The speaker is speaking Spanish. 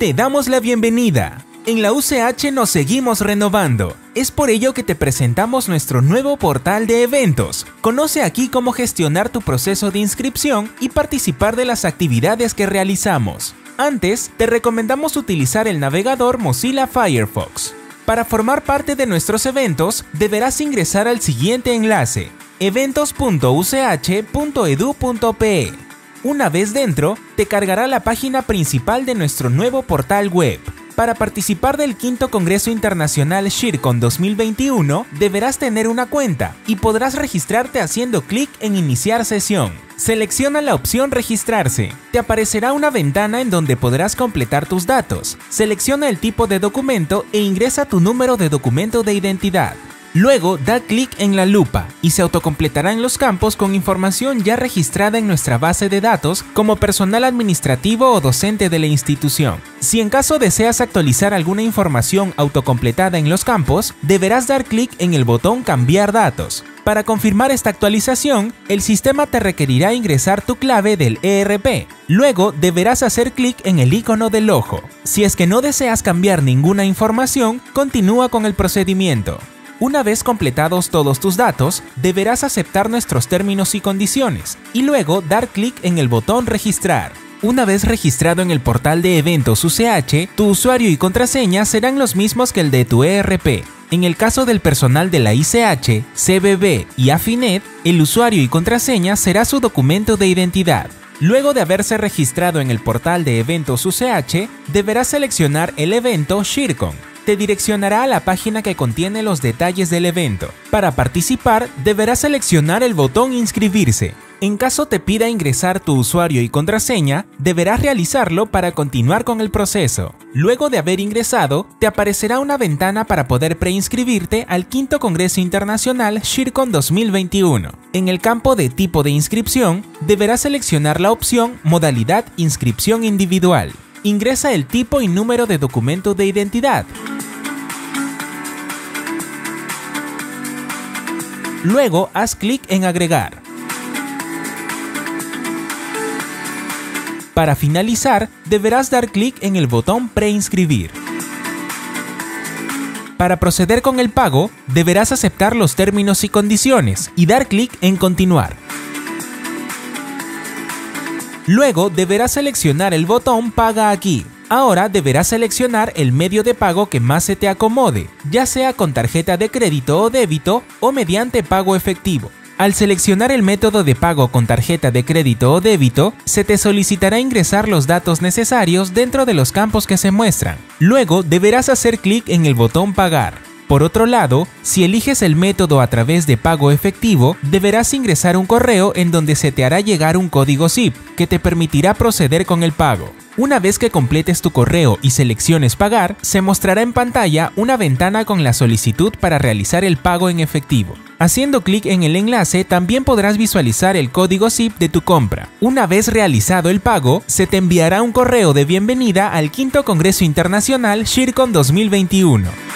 Te damos la bienvenida. En la UCH nos seguimos renovando. Es por ello que te presentamos nuestro nuevo portal de eventos. Conoce aquí cómo gestionar tu proceso de inscripción y participar de las actividades que realizamos. Antes, te recomendamos utilizar el navegador Mozilla Firefox. Para formar parte de nuestros eventos, deberás ingresar al siguiente enlace: eventos.uch.edu.pe. Una vez dentro, te cargará la página principal de nuestro nuevo portal web. Para participar del 5º Congreso Internacional Shircon 2021, deberás tener una cuenta y podrás registrarte haciendo clic en Iniciar sesión. Selecciona la opción Registrarse. Te aparecerá una ventana en donde podrás completar tus datos. Selecciona el tipo de documento e ingresa tu número de documento de identidad. Luego da clic en la lupa y se autocompletarán los campos con información ya registrada en nuestra base de datos como personal administrativo o docente de la institución. Si en caso deseas actualizar alguna información autocompletada en los campos, deberás dar clic en el botón Cambiar datos. Para confirmar esta actualización, el sistema te requerirá ingresar tu clave del ERP. Luego deberás hacer clic en el icono del ojo. Si es que no deseas cambiar ninguna información, continúa con el procedimiento. Una vez completados todos tus datos, deberás aceptar nuestros términos y condiciones y luego dar clic en el botón Registrar. Una vez registrado en el portal de eventos UCH, tu usuario y contraseña serán los mismos que el de tu ERP. En el caso del personal de la ICH, CBB y Afinet, el usuario y contraseña será su documento de identidad. Luego de haberse registrado en el portal de eventos UCH, deberás seleccionar el evento Shircon. Te direccionará a la página que contiene los detalles del evento. Para participar, deberás seleccionar el botón Inscribirse. En caso te pida ingresar tu usuario y contraseña, deberás realizarlo para continuar con el proceso. Luego de haber ingresado, te aparecerá una ventana para poder preinscribirte al 5º Congreso Internacional Shircon 2021. En el campo de tipo de inscripción, deberás seleccionar la opción Modalidad Inscripción Individual. Ingresa el tipo y número de documento de identidad. Luego, haz clic en Agregar. Para finalizar, deberás dar clic en el botón Preinscribir. Para proceder con el pago, deberás aceptar los términos y condiciones y dar clic en Continuar. Luego deberás seleccionar el botón Paga aquí. Ahora deberás seleccionar el medio de pago que más se te acomode, ya sea con tarjeta de crédito o débito o mediante pago efectivo. Al seleccionar el método de pago con tarjeta de crédito o débito, se te solicitará ingresar los datos necesarios dentro de los campos que se muestran. Luego deberás hacer clic en el botón Pagar. Por otro lado, si eliges el método a través de pago efectivo, deberás ingresar un correo en donde se te hará llegar un código zip que te permitirá proceder con el pago. Una vez que completes tu correo y selecciones Pagar, se mostrará en pantalla una ventana con la solicitud para realizar el pago en efectivo. Haciendo clic en el enlace también podrás visualizar el código zip de tu compra. Una vez realizado el pago, se te enviará un correo de bienvenida al 5º Congreso Internacional Shircon 2021.